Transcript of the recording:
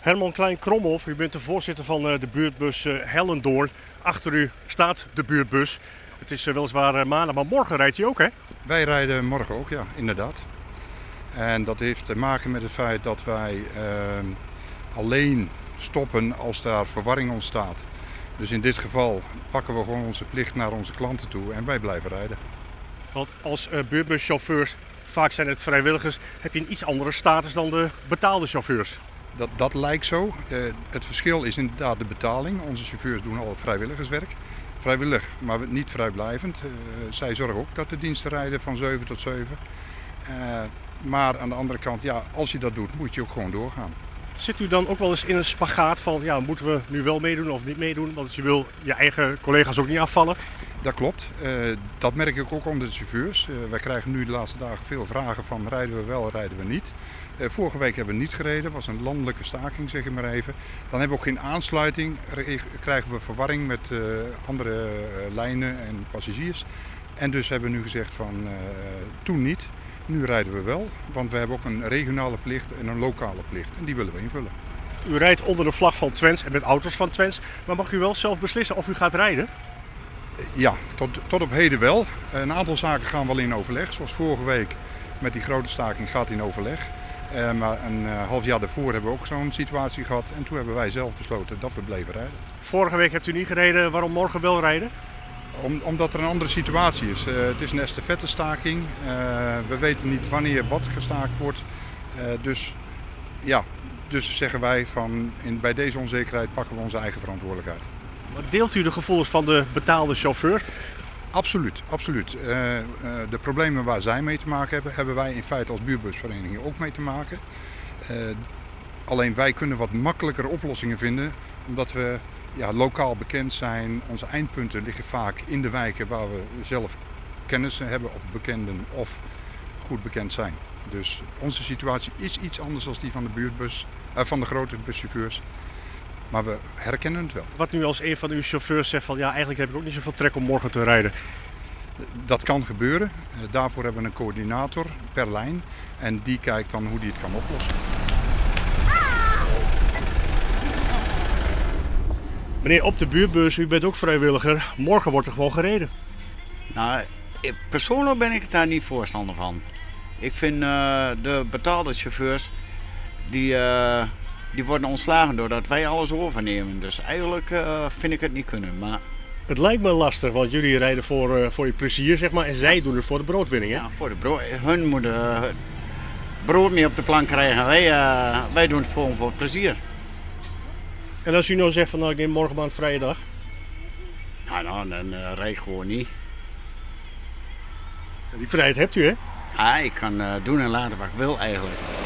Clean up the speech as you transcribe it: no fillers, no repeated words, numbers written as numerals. Herman Klein-Kromhoff, u bent de voorzitter van de buurtbus Hellendoor. Achter u staat de buurtbus. Het is weliswaar maandag, maar morgen rijdt u ook, hè? Wij rijden morgen ook, ja, inderdaad. En dat heeft te maken met het feit dat wij alleen stoppen als daar verwarring ontstaat. Dus in dit geval pakken we gewoon onze plicht naar onze klanten toe en wij blijven rijden. Want als buurtbuschauffeurs, vaak zijn het vrijwilligers, heb je een iets andere status dan de betaalde chauffeurs. Dat lijkt zo. Het verschil is inderdaad de betaling. Onze chauffeurs doen al vrijwilligerswerk. Vrijwillig, maar niet vrijblijvend. Zij zorgen ook dat de diensten rijden van 7 tot 7. Maar aan de andere kant, ja, als je dat doet, moet je ook gewoon doorgaan. Zit u dan ook wel eens in een spagaat van, ja, moeten we nu wel meedoen of niet meedoen? Want je wil je eigen collega's ook niet afvallen. Dat klopt. Dat merk ik ook onder de chauffeurs. Wij krijgen nu de laatste dagen veel vragen van rijden we wel, rijden we niet. Vorige week hebben we niet gereden. Was een landelijke staking, zeg maar even. Dan hebben we ook geen aansluiting. Krijgen we verwarring met andere lijnen en passagiers. En dus hebben we nu gezegd van toen niet. Nu rijden we wel, want we hebben ook een regionale plicht en een lokale plicht. En die willen we invullen. U rijdt onder de vlag van Twents en met auto's van Twents. Maar mag u wel zelf beslissen of u gaat rijden? Ja, tot op heden wel. Een aantal zaken gaan wel in overleg. Zoals vorige week met die grote staking gaat in overleg. Maar een half jaar daarvoor hebben we ook zo'n situatie gehad. En toen hebben wij zelf besloten dat we bleven rijden. Vorige week hebt u niet gereden. Waarom morgen wel rijden? Omdat er een andere situatie is. Het is een estafette staking. We weten niet wanneer wat gestaakt wordt. Dus zeggen wij van bij deze onzekerheid pakken we onze eigen verantwoordelijkheid. Maar deelt u de gevoelens van de betaalde chauffeur? Absoluut, absoluut. De problemen waar zij mee te maken hebben, hebben wij in feite als buurtbusvereniging ook mee te maken. Alleen wij kunnen wat makkelijker oplossingen vinden, omdat we lokaal bekend zijn. Onze eindpunten liggen vaak in de wijken waar we zelf kennissen hebben of bekenden of goed bekend zijn. Dus onze situatie is iets anders dan die van de buurtbus, van de grote buschauffeurs. Maar we herkennen het wel. Wat nu als een van uw chauffeurs zegt van ja, eigenlijk heb ik ook niet zoveel trek om morgen te rijden. Dat kan gebeuren. Daarvoor hebben we een coördinator per lijn en die kijkt dan hoe die het kan oplossen. Meneer, op de buurtbus, u bent ook vrijwilliger. Morgen wordt er gewoon gereden. Nou, persoonlijk ben ik daar niet voorstander van. Ik vind de betaalde chauffeurs, die worden ontslagen doordat wij alles overnemen. Dus eigenlijk vind ik het niet kunnen. Maar... Het lijkt me lastig, want jullie rijden voor je plezier, zeg maar. En zij doen het voor de broodwinning, hè? Ja, voor de brood. Hun moeten brood mee op de plank krijgen. Wij doen het voor het plezier. En als u nou zegt van nou, ik neem morgen maar een vrije dag? Nou, dan rijd ik gewoon niet. Die vrijheid hebt u, hè? Ja, ik kan doen en laten wat ik wil eigenlijk.